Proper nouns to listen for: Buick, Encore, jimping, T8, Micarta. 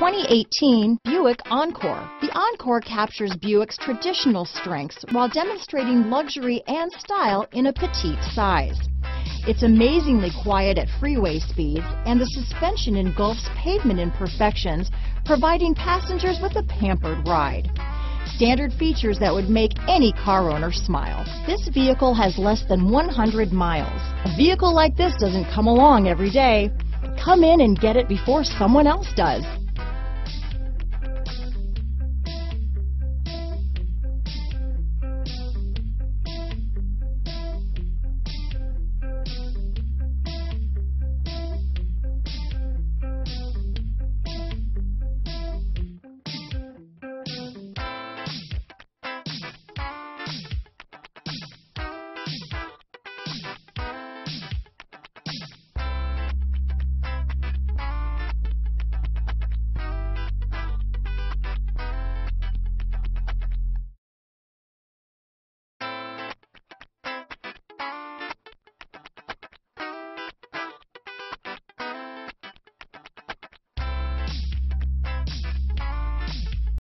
2018 Buick Encore. The Encore captures Buick's traditional strengths while demonstrating luxury and style in a petite size. It's amazingly quiet at freeway speeds, and the suspension engulfs pavement imperfections, providing passengers with a pampered ride. Standard features that would make any car owner smile. This vehicle has less than 100 miles. A vehicle like this doesn't come along every day. Come in and get it before someone else does.